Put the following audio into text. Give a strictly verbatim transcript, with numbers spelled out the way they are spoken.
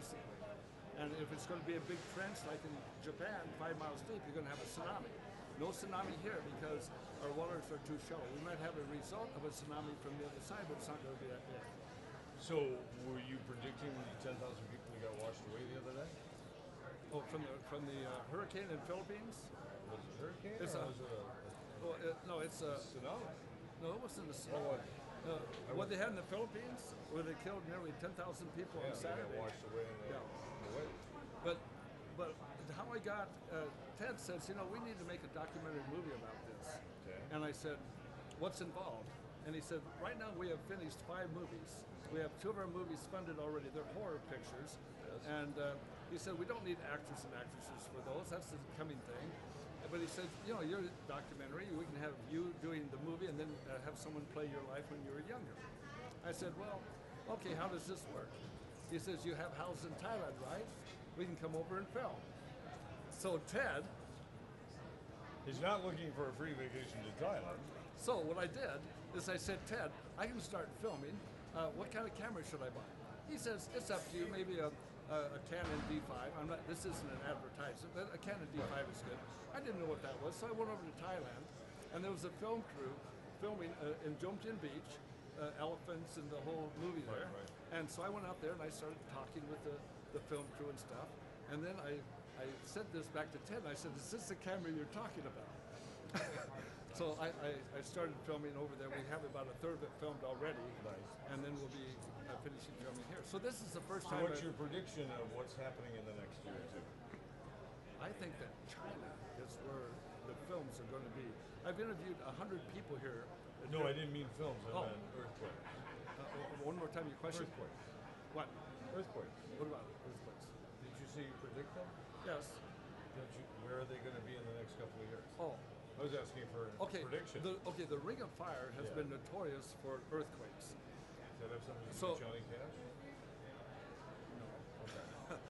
basically. And if it's going to be a big trench like in Japan, five miles deep, you're going to have a tsunami. No tsunami here because our waters are too shallow. We might have a result of a tsunami from the other side, but it's not going to be that big. So, were you predicting the ten thousand people that got washed away the other day? Oh, from the from the uh, hurricane in Philippines? Was it a hurricane? It's or a, was it a, oh, it, no, it's a tsunami. No, it wasn't a tsunami. Oh, uh, what they had in the Philippines, where they killed nearly ten thousand people yeah, on Saturday. They got washed away. In the, yeah. in the way. But but how I got uh, Ted says, you know, we need to make a documentary movie about this. Okay. And I said, what's involved? And he said, right now we have finished five movies. We have two of our movies funded already. They're horror pictures. Yes. And uh, he said, we don't need actors and actresses for those. That's the coming thing. But he said, you know, your documentary, we can have you doing the movie and then uh, have someone play your life when you were younger. I said, well, okay, how does this work? He says, you have houses in Thailand, right? We can come over and film. So Ted... He's not looking for a free vacation to Thailand. So what I did is I said, Ted, I can start filming. Uh, what kind of camera should I buy? He says, it's up to you, maybe a, a, a Canon D five. I'm not, this isn't an advertisement, but a Canon D five is good. I didn't know what that was, so I went over to Thailand, and there was a film crew filming uh, in Jomtien Beach, uh, elephants and the whole movie there. Right, right. And so I went out there and I started talking with the, the film crew and stuff. And then I, I sent this back to Ted, and I said, is this the camera you're talking about? So I, I, I started filming over there. We have about a third of it filmed already, nice. And then we'll be uh, finishing filming here. So this is the first so time. What's I've, your prediction of what's happening in the next year or two? I think that China is where the films are going to be. I've interviewed a hundred people here. No, I didn't mean films. I oh. meant earthquakes. Uh, one more time, your question. Earthquakes. What? Earthquakes. What about earthquakes? Did you say you predict them? Yes. Did you, where are they going to be in the next couple of years? Oh. I was asking for a okay, prediction. The, okay, the Ring of Fire has yeah. been notorious for earthquakes. Does that have something to do with Johnny Cash?